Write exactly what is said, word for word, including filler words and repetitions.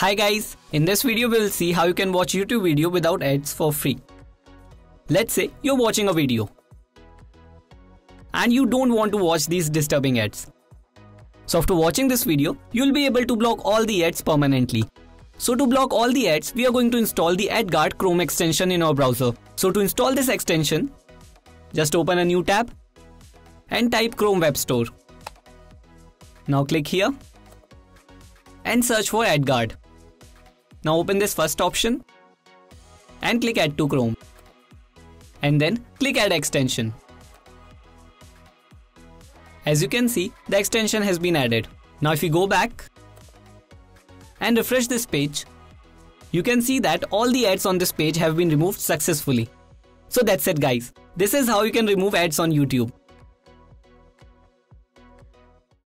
Hi guys, in this video we will see how you can watch YouTube video without ads for free. Let's say you're watching a video and you don't want to watch these disturbing ads. So after watching this video, you'll be able to block all the ads permanently. So to block all the ads, we are going to install the AdGuard Chrome extension in our browser. So to install this extension, just open a new tab and type Chrome Web Store. Now click here and search for AdGuard. Now open this first option and click Add to Chrome and then click Add Extension. As you can see, the extension has been added. Now if you go back and refresh this page, you can see that all the ads on this page have been removed successfully. So that's it guys. This is how you can remove ads on YouTube.